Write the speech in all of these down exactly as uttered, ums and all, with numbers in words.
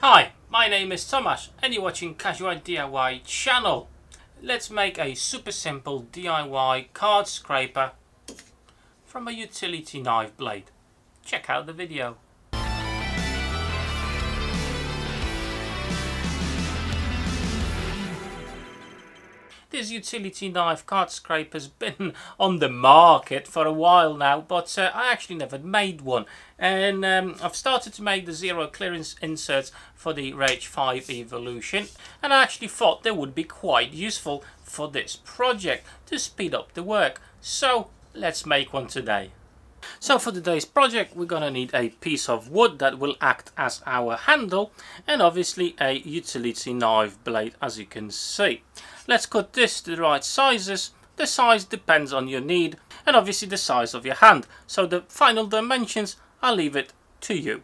Hi, my name is Tomasz and you're watching Casual D I Y channel. Let's make a super simple D I Y card scraper from a utility knife blade. Check out the video. This utility knife card scraper has been on the market for a while now, but uh, I actually never made one, and um, I've started to make the zero clearance inserts for the Rage five evolution, and I actually thought they would be quite useful for this project to speed up the work. So let's make one today. So for today's project we're going to need a piece of wood that will act as our handle, and obviously a utility knife blade, as you can see. Let's cut this to the right sizes. The size depends on your need and obviously the size of your hand. So the final dimensions, I'll leave it to you.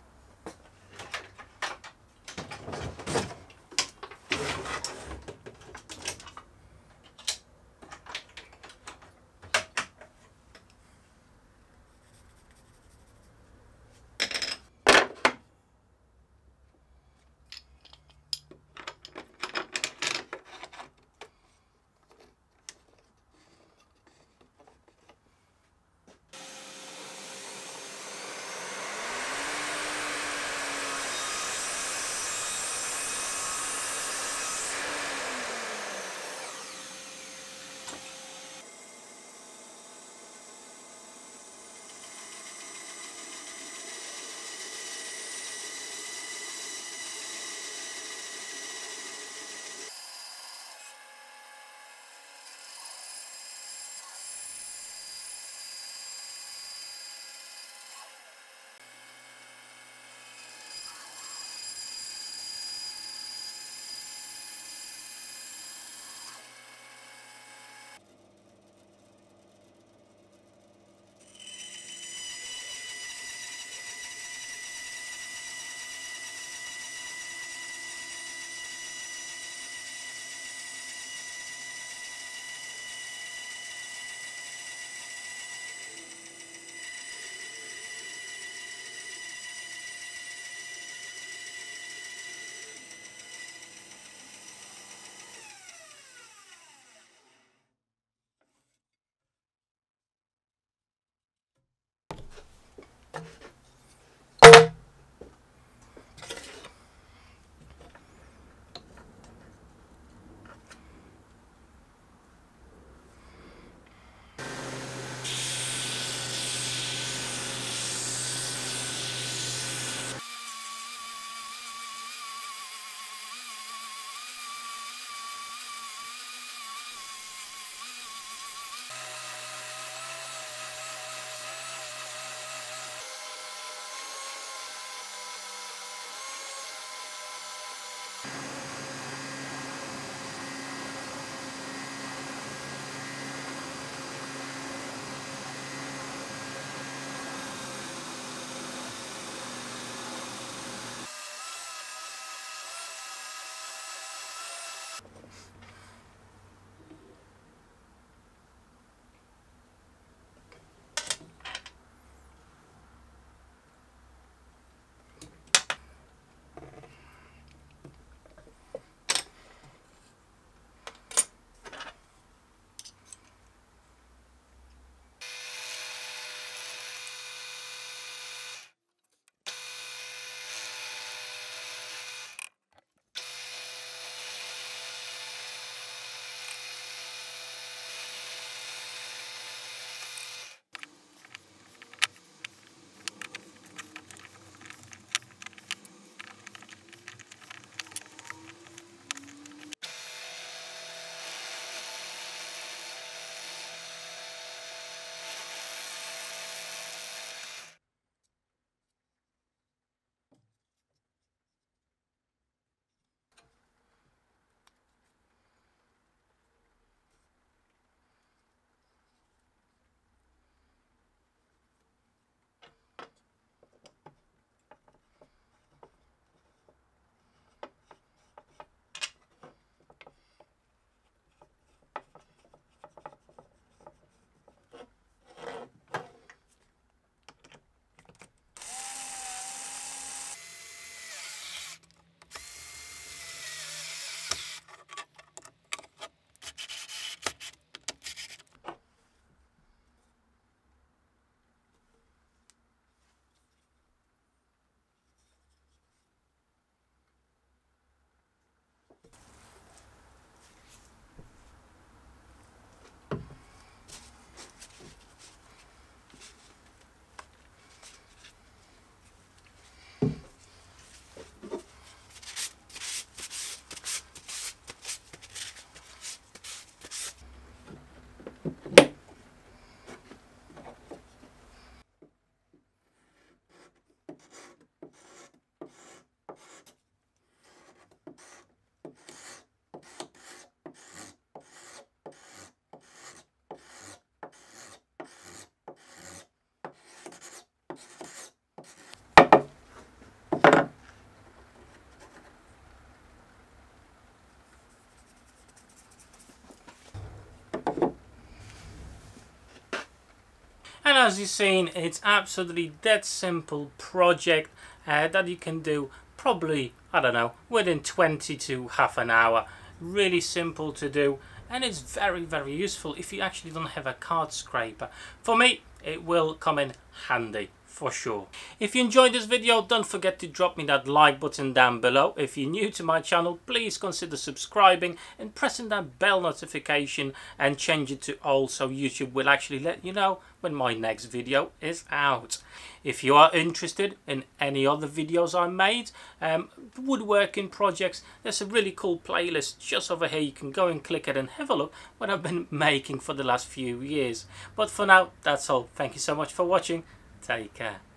as you've seen, it's absolutely that simple project uh, that you can do probably, I don't know, within twenty to half an hour. Really simple to do, and it's very, very useful if you actually don't have a card scraper. For me, it will come in handy for sure. If you enjoyed this video, don't forget to drop me that like button down below. If you're new to my channel, please consider subscribing and pressing that bell notification, and change it to all so YouTube will actually let you know when my next video is out. If you are interested in any other videos I made, um, woodworking projects, there's a really cool playlist just over here. You can go and click it and have a look what I've been making for the last few years. But for now, that's all. Thank you so much for watching. Take care.